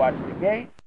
watch the gate.